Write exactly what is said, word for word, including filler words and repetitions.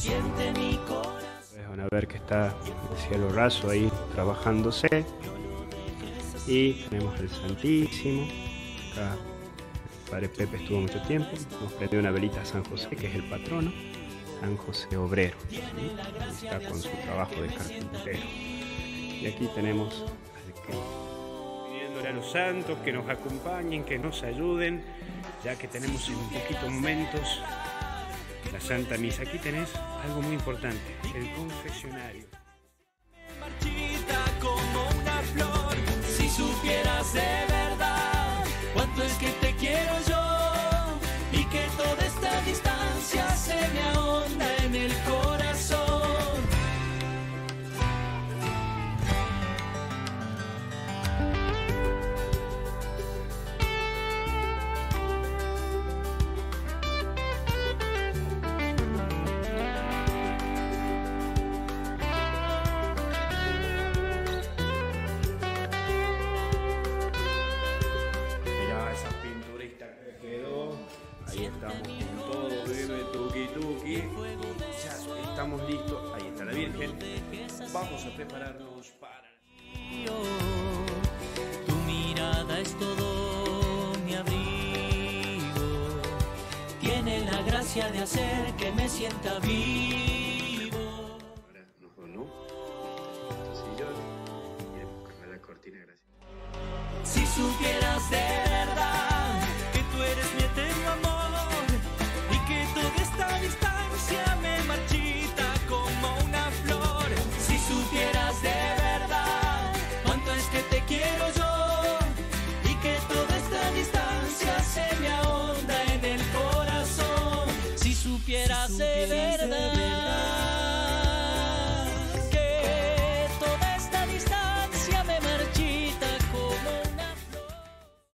siente mi corazón. Van a ver que está el cielo raso ahí trabajándose. Y tenemos el Santísimo. Acá el Padre Pepe estuvo mucho tiempo. Nos prendió una velita a San José, que es el patrono. San José Obrero, ¿sí? Está con su trabajo de carpintero. Y aquí tenemos al Cristo. Pidiéndole a los santos que nos acompañen, que nos ayuden, ya que tenemos en un poquito momentos la Santa Misa. Aquí tenés algo muy importante, el confesionario. Marchita como una flor, si supieras de verdad cuánto es que te quiero yo y que toda esta distancia se me ahonda en el corazón. Estamos con todo, bebé, tuki tuki. Ya estamos listos. Ahí está la Virgen. Vamos a prepararnos para. Tu mirada es todo mi abrigo. Tiene la gracia de hacer que me sienta vivo. Ahora nos donó estos sillones. Bien, con la cortina, gracias. Si supieras de verdad que tú eres mi eterno amor. De verdad.